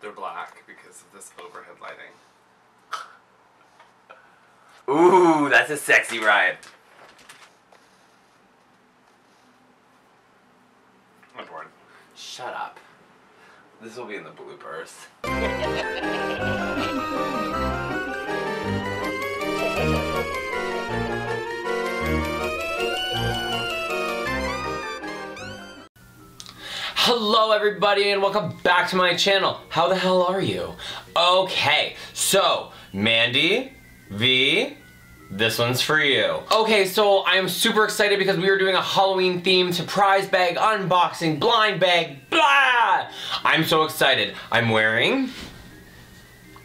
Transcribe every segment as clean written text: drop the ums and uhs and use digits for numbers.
They're black because of this overhead lighting. Ooh, that's a sexy ride. I'm bored. Shut up. This will be in the bloopers. Hello everybody and welcome back to my channel. How the hell are you? Okay, so Mandy V, this one's for you. Okay, so I am super excited because we are doing a Halloween themed surprise bag unboxing, blind bag, blah! I'm so excited. I'm wearing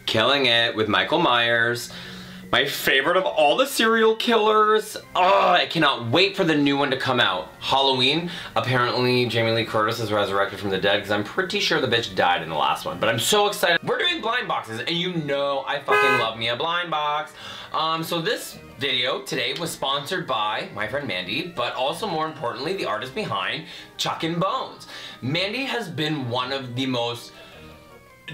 Killing It with Michael Myers, my favorite of all the serial killers. Oh, I cannot wait for the new one to come out. Halloween, apparently Jamie Lee Curtis is resurrected from the dead because I'm pretty sure the bitch died in the last one, but I'm so excited. We're doing blind boxes and you know I fucking love me a blind box. So this video today was sponsored by my friend Mandy, but also more importantly, the artist behind Chuck and Bones. Mandy has been one of the most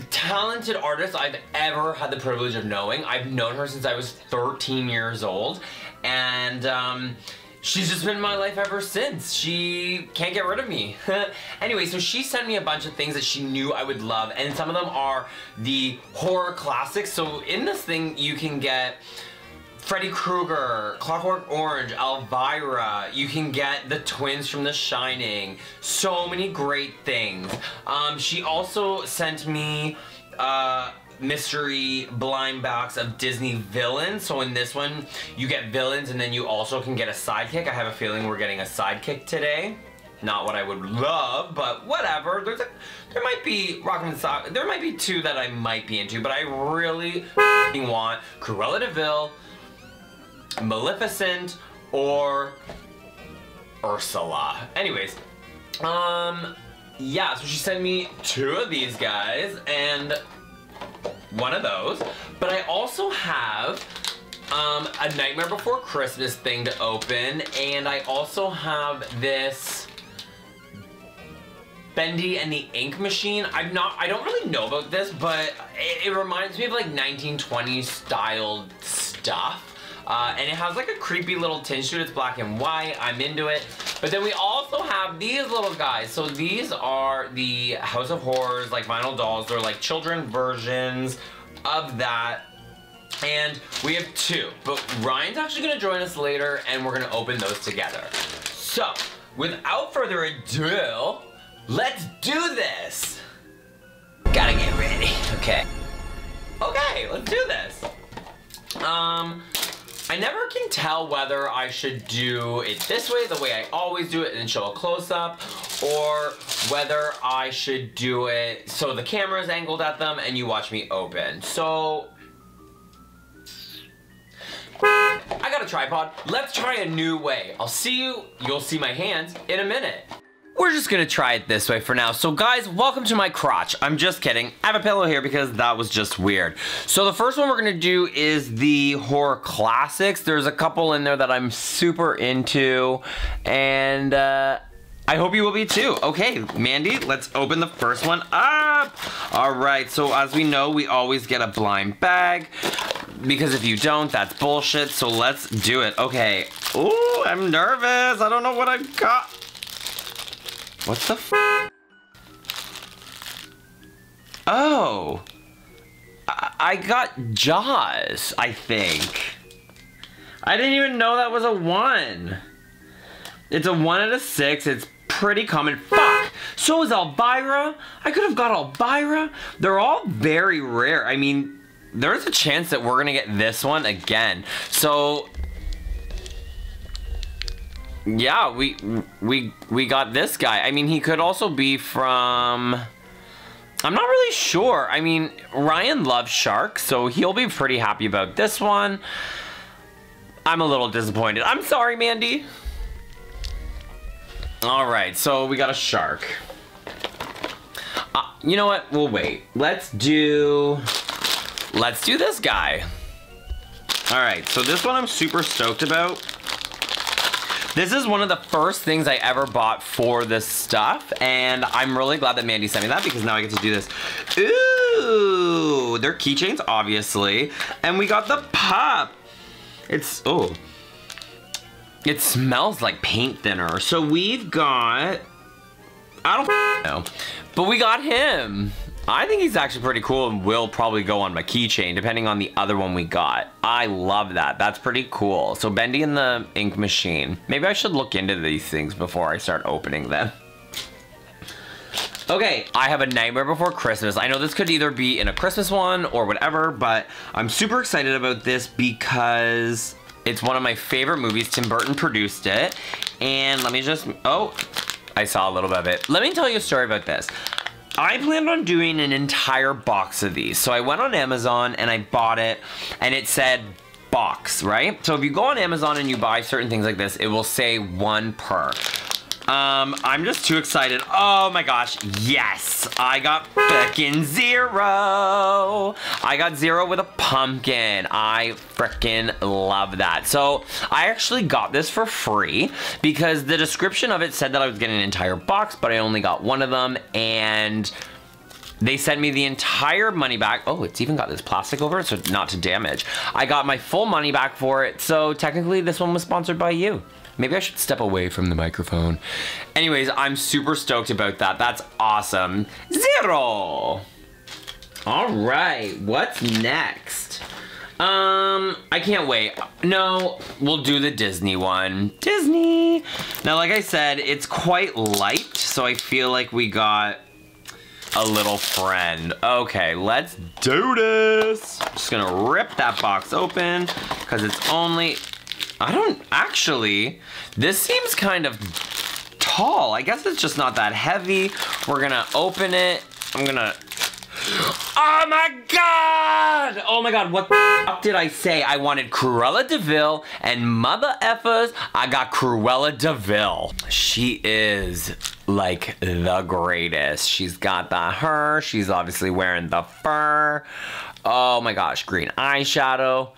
talented artist I've ever had the privilege of knowing. I've known her since I was 13 years old, and she's just been in my life ever since. She can't get rid of me. Anyway, so she sent me a bunch of things that she knew I would love, and some of them are the horror classics. So in this thing, you can get Freddy Krueger, Clockwork Orange, Elvira, you can get the twins from The Shining, so many great things. She also sent me mystery blind box of Disney villains. So in this one, you get villains and then you also can get a sidekick. I have a feeling we're getting a sidekick today. Not what I would love, but whatever. There might be Rock'em Sock. There might be two that I might be into, but I really want Cruella DeVille, Maleficent, or Ursula. Anyways, yeah, so she sent me two of these guys and one of those, but I also have a Nightmare Before Christmas thing to open, and I also have this Bendy and the Ink Machine. I don't really know about this, but it reminds me of like 1920s styled stuff. And it has like a creepy little tinge to it. It's black and white. I'm into it. But then we also have these little guys. So these are the House of Horrors, like vinyl dolls. They're like children versions of that. And we have two. But Ryan's actually going to join us later and we're going to open those together. So without further ado, let's do this. Gotta get ready. Okay. Okay, let's do this. I never can tell whether I should do it this way, the way I always do it, and show a close-up, or whether I should do it so the camera's angled at them and you watch me open. So I got a tripod. Let's try a new way. I'll see you, you'll see my hands in a minute. We're just gonna try it this way for now. So guys, welcome to my crotch. I'm just kidding. I have a pillow here because that was just weird. So the first one we're gonna do is the horror classics. There's a couple in there that I'm super into, and I hope you will be too. Okay, Mandy, let's open the first one up. All right, so as we know, we always get a blind bag, because if you don't, that's bullshit. So let's do it. Okay, ooh, I'm nervous. I don't know what I've got. What the f? Oh, I got Jaws, I think. I didn't even know that was a one. It's a 1 out of 6. It's pretty common. Fuck. So is Elvira. I could have got Elvira. They're all very rare. I mean, there's a chance that we're gonna get this one again. So yeah, we got this guy. I mean, he could also be from, I'm not really sure. I mean, Ryan loves sharks, so he'll be pretty happy about this one. I'm a little disappointed. I'm sorry, Mandy. All right, so we got a shark. You know what? We'll wait. Let's do this guy. All right, so this one I'm super stoked about. This is one of the first things I ever bought for this stuff, and I'm really glad that Mandy sent me that because now I get to do this. Ooh! Ooh, they're keychains, obviously. And we got the pop. It's, oh. It smells like paint thinner. So we've got, I don't know, but we got him. I think he's actually pretty cool and will probably go on my keychain depending on the other one we got. I love that. That's pretty cool. So Bendy and the Ink Machine. Maybe I should look into these things before I start opening them. Okay, I have a Nightmare Before Christmas. I know this could either be in a Christmas one or whatever, but I'm super excited about this because it's one of my favorite movies. Tim Burton produced it. And let me just, oh, I saw a little bit of it. Let me tell you a story about this. I planned on doing an entire box of these. So I went on Amazon and I bought it, and it said box, right? So if you go on Amazon and you buy certain things like this, it will say one per. I'm just too excited. Oh my gosh, yes! I got frickin' zero! I got zero with a pumpkin. I frickin' love that. So, I actually got this for free because the description of it said that I was getting an entire box, but I only got one of them, and they sent me the entire money back. Oh, it's even got this plastic over it, so not to damage. I got my full money back for it, so technically this one was sponsored by you. Maybe I should step away from the microphone. Anyways, I'm super stoked about that. That's awesome. Zero! All right, what's next? I can't wait. No, we'll do the Disney one. Disney! Now, like I said, it's quite light, so I feel like we got a little friend. Okay, let's do this! I'm just gonna rip that box open, because it's only... I don't, actually, this seems kind of tall. I guess it's just not that heavy. We're gonna open it. I'm gonna, oh my God! Oh my God, what the f did I say? I wanted Cruella DeVille, and mother effers, I got Cruella DeVille. She is like the greatest. She's got the hair. She's obviously wearing the fur. Oh my gosh, green eyeshadow.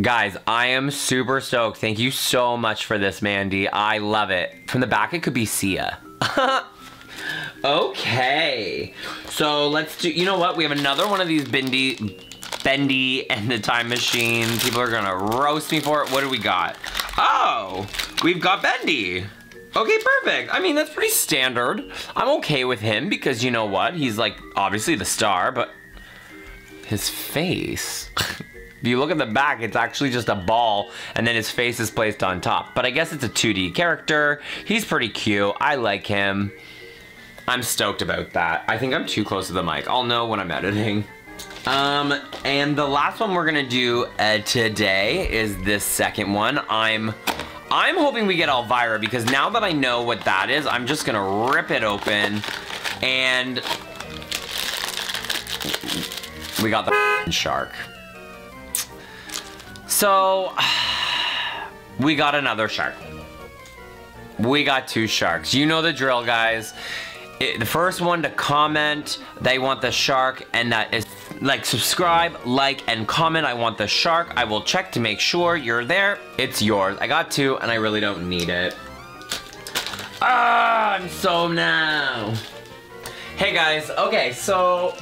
Guys, I am super stoked. Thank you so much for this, Mandy. I love it. From the back, it could be Sia. Okay. So let's do, you know what? We have another one of these Bendy and the Time Machine. People are gonna roast me for it. What do we got? Oh, we've got Bendy. Okay, perfect. I mean, that's pretty standard. I'm okay with him because you know what? He's like, obviously the star, but his face. If you look at the back, it's actually just a ball, and then his face is placed on top. But I guess it's a 2D character. He's pretty cute. I like him. I'm stoked about that. I think I'm too close to the mic. I'll know when I'm editing. And the last one we're gonna do today is this second one. I'm hoping we get Elvira, because now that I know what that is, I'm just gonna rip it open, and we got the shark. So, we got another shark. We got two sharks. You know the drill, guys. The first one to comment, they want the shark, and that is, like, subscribe, like, and comment, I want the shark. I will check to make sure you're there. It's yours. I got two, and I really don't need it. Ah, I'm so now. Hey, guys. Okay, so...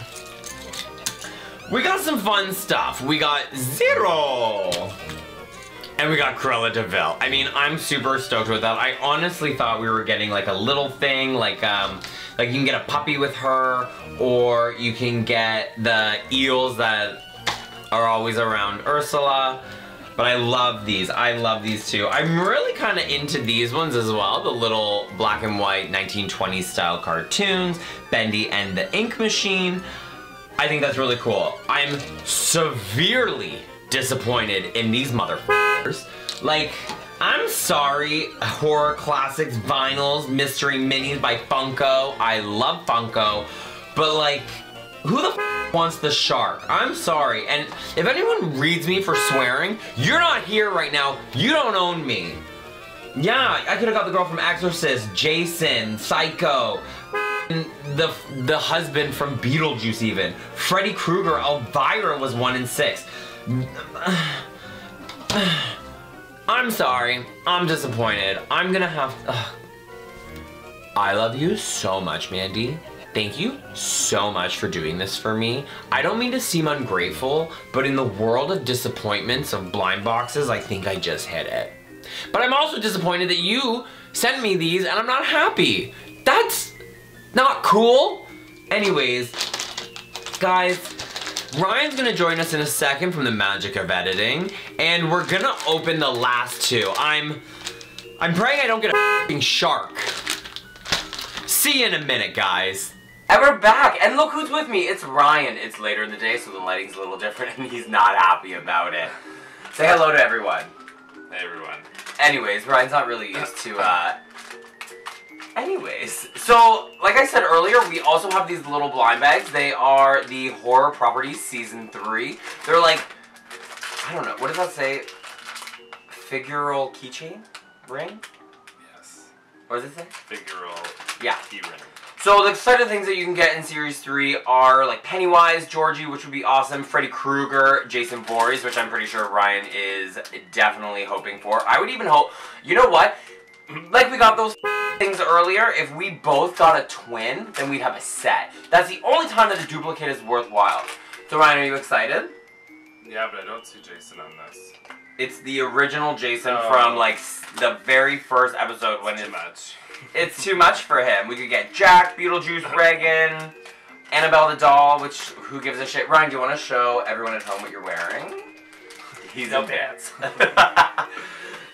we got some fun stuff. We got zero. And we got Cruella DeVille. I mean, I'm super stoked with that. I honestly thought we were getting like a little thing, like you can get a puppy with her, or you can get the eels that are always around Ursula. But I love these. I love these too. I'm really kind of into these ones as well. The little black and white 1920s style cartoons, Bendy and the Ink Machine. I think that's really cool. I'm severely disappointed in these motherfuckers. Like, I'm sorry, horror classics, vinyls, mystery minis by Funko. I love Funko, but like, who the f wants the shark? I'm sorry, and if anyone reads me for swearing, you're not here right now, you don't own me. Yeah, I could've got the girl from Exorcist, Jason, Psycho, the husband from Beetlejuice even. Freddy Krueger, Elvira was 1 in 6. I'm sorry. I'm disappointed. I'm gonna have to... I love you so much, Mandy. Thank you so much for doing this for me. I don't mean to seem ungrateful, but in the world of disappointments of blind boxes, I think I just hit it. But I'm also disappointed that you sent me these and I'm not happy. That's not cool. Anyways, guys, Ryan's gonna join us in a second from the magic of editing, and we're gonna open the last two. I'm praying I don't get a f***ing shark. See you in a minute, guys. And we're back, and look who's with me. It's Ryan. It's later in the day, so the lighting's a little different, and he's not happy about it. Say hello to everyone. Hey, everyone. Anyways, Ryan's not really used to, anyways, so like I said earlier, we also have these little blind bags. They are the Horror Properties Season 3. They're like, I don't know, what does that say? Figural keychain ring? Yes. What does it say? Figural key ring. So the exciting things that you can get in Series 3 are like Pennywise, Georgie, which would be awesome, Freddy Krueger, Jason Voorhees, which I'm pretty sure Ryan is definitely hoping for. I would even hope, you know what? Like we got those things earlier, if we both got a twin, then we'd have a set. That's the only time that a duplicate is worthwhile. So Ryan, are you excited? Yeah, but I don't see Jason on this. It's the original Jason from like the very first episode. When too much. It's too much for him. We could get Jack, Beetlejuice, Reagan, Annabelle the doll, which who gives a shit? Ryan, do you want to show everyone at home what you're wearing? He's no pants.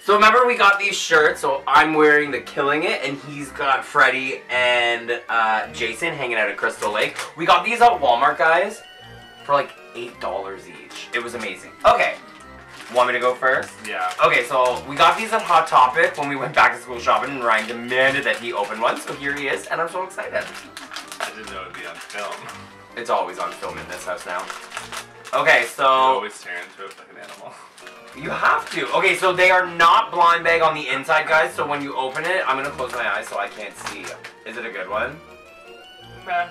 So remember we got these shirts, so I'm wearing the Killing It, and he's got Freddy and Jason hanging out at Crystal Lake. We got these at Walmart, guys, for like $8 each. It was amazing. Okay, want me to go first? Yeah. Okay, so we got these at Hot Topic when we went back to school shopping, and Ryan demanded that he open one, so here he is, and I'm so excited. I didn't know it would be on film. It's always on film in this house now. Okay, so... You always tear into it like an animal. You have to. Okay, so they are not blind bag on the inside, guys, so when you open it, I'm going to close my eyes so I can't see. Is it a good one? Meh.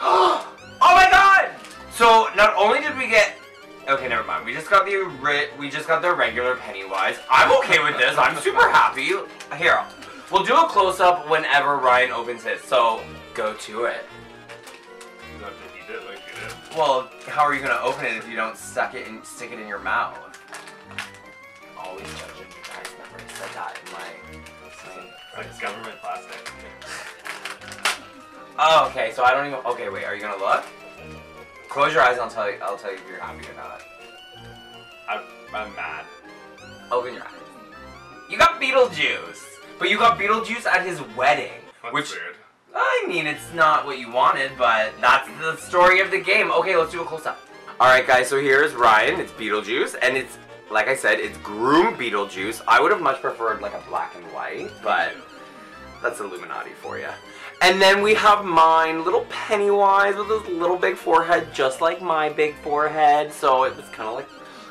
Oh my god! So, not only did we get... Okay, never mind. We just got the regular Pennywise. I'm okay with this. I'm super happy. Here, we'll do a close-up whenever Ryan opens it, so go to it. You have to eat it like you did. Well, how are you going to open it if you don't suck it and stick it in your mouth? Always judging you guys, remember, because I got in my... It's like government plastic. Oh, okay, so I don't even... Okay, wait, are you gonna look? Close your eyes and I'll tell you if you're happy or not. I'm mad. Open your eyes. You got Beetlejuice! But you got Beetlejuice at his wedding. That's which, weird. I mean, it's not what you wanted, but that's the story of the game. Okay, let's do a close-up. Alright, guys, so here's Ryan. It's Beetlejuice, and it's... Like I said, it's groom Beetlejuice. I would have much preferred like a black and white, but that's Illuminati for you. And then we have mine, little Pennywise with his little big forehead, just like my big forehead. So it was kind of like,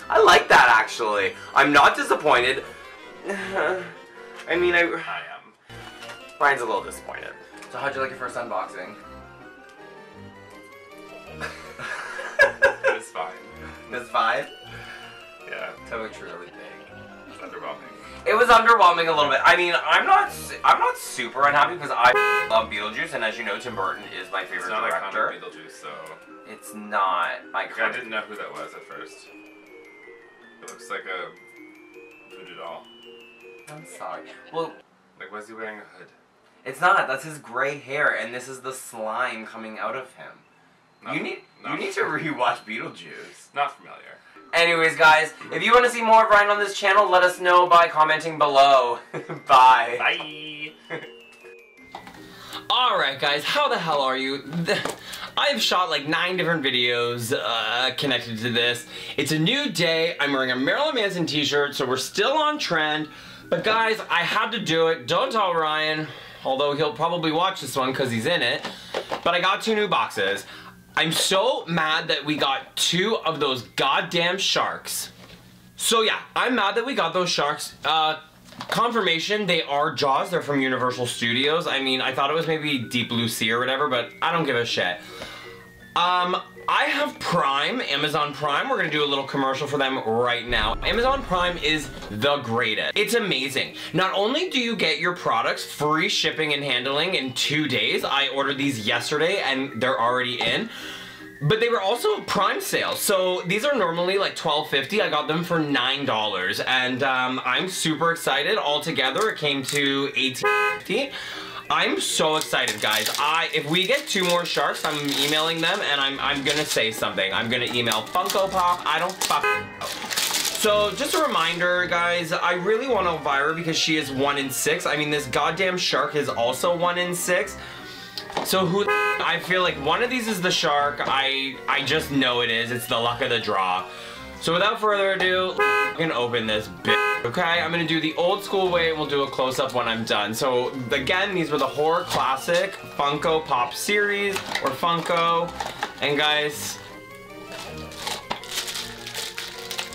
I like that actually. I'm not disappointed. I mean, I am. Ryan's a little disappointed. So how'd you like your first unboxing? It was fine. It was fine? Yeah. That was really big. Underwhelming. It was underwhelming a little bit. I mean, I'm not super unhappy because I love Beetlejuice, and as you know, Tim Burton is my favorite director. It's not iconic Beetlejuice, so... It's not iconic. I didn't know who that was at first. It looks like a voodoo doll. I'm sorry. Well... Like, why is he wearing a hood? It's not. That's his gray hair, and this is the slime coming out of him. You need to rewatch Beetlejuice. Not familiar. Anyways, guys, if you want to see more of Ryan on this channel, let us know by commenting below. Bye. Bye. Alright, guys, how the hell are you? I've shot like 9 different videos connected to this. It's a new day. I'm wearing a Marilyn Manson t-shirt, so we're still on trend. But guys, I had to do it. Don't tell Ryan, although he'll probably watch this one because he's in it. But I got 2 new boxes. I'm so mad that we got 2 of those goddamn sharks. So yeah, I'm mad that we got those sharks. Confirmation, they are Jaws. They're from Universal Studios. I mean, I thought it was maybe Deep Blue Sea or whatever, but I don't give a shit. I have Prime, Amazon Prime. We're gonna do a little commercial for them right now. Amazon Prime is the greatest. It's amazing. Not only do you get your products free shipping and handling in 2 days, I ordered these yesterday and they're already in, but they were also Prime sales. So these are normally like $12.50. I got them for $9 and I'm super excited. Altogether, it came to $18.50. I'm so excited, guys. If we get 2 more sharks, I'm emailing them and I'm gonna say something. I'm gonna email Funko Pop. I don't fucking know. So just a reminder, guys, I really want Elvira because she is 1 in 6. I mean, this goddamn shark is also 1 in 6. So I feel like one of these is the shark. I just know it is. It's the luck of the draw. So without further ado, I'm gonna open this bitch, okay? I'm gonna do the old school way and we'll do a close-up when I'm done. So again, these were the horror classic Funko Pop series, or Funko. And guys,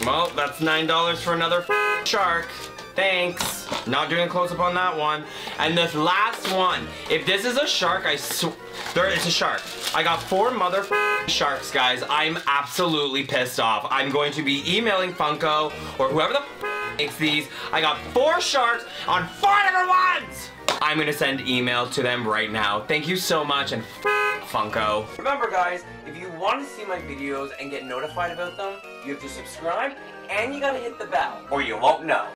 well, that's $9 for another shark. Thanks. Not doing a close-up on that one. And this last one, if this is a shark, I swear, there is a shark. I got 4 motherfucking sharks, guys. I'm absolutely pissed off. I'm going to be emailing Funko or whoever the f makes these. I got 4 sharks on 4 different ones. I'm gonna send email to them right now. Thank you so much, and f Funko. Remember, guys, if you want to see my videos and get notified about them, you have to subscribe and you gotta hit the bell or you won't know.